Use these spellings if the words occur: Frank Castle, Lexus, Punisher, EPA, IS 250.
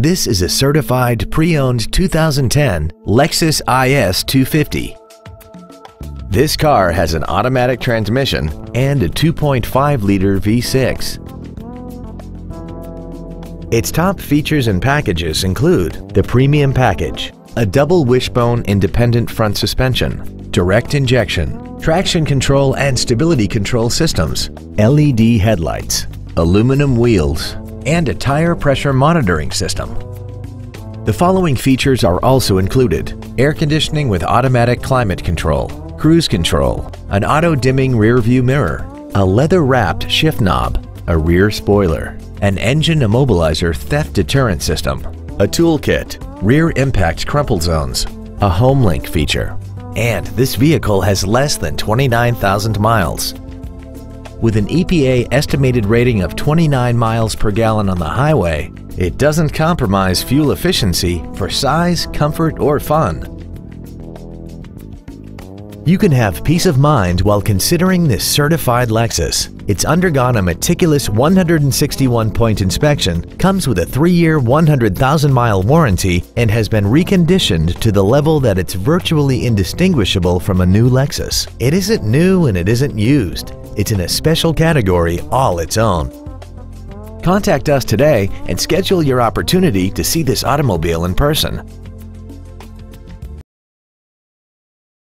This is a certified pre-owned 2010 Lexus IS 250. This car has an automatic transmission and a 2.5-liter V6. Its top features and packages include the premium package, a double wishbone independent front suspension, direct injection, traction control and stability control systems, LED headlights, aluminum wheels, and a tire pressure monitoring system. The following features are also included: air conditioning with automatic climate control, cruise control, an auto-dimming rear-view mirror, a leather-wrapped shift knob, a rear spoiler, an engine immobilizer theft deterrent system, a toolkit, rear impact crumple zones, a home link feature, and this vehicle has less than 29,000 miles. With an EPA estimated rating of 29 miles per gallon on the highway, it doesn't compromise fuel efficiency for size, comfort, or fun. You can have peace of mind while considering this certified Lexus. It's undergone a meticulous 161-point inspection, comes with a 3-year, 100,000-mile warranty, and has been reconditioned to the level that it's virtually indistinguishable from a new Lexus. It isn't new and it isn't used. It's in a special category all its own. Contact us today and schedule your opportunity to see this automobile in person.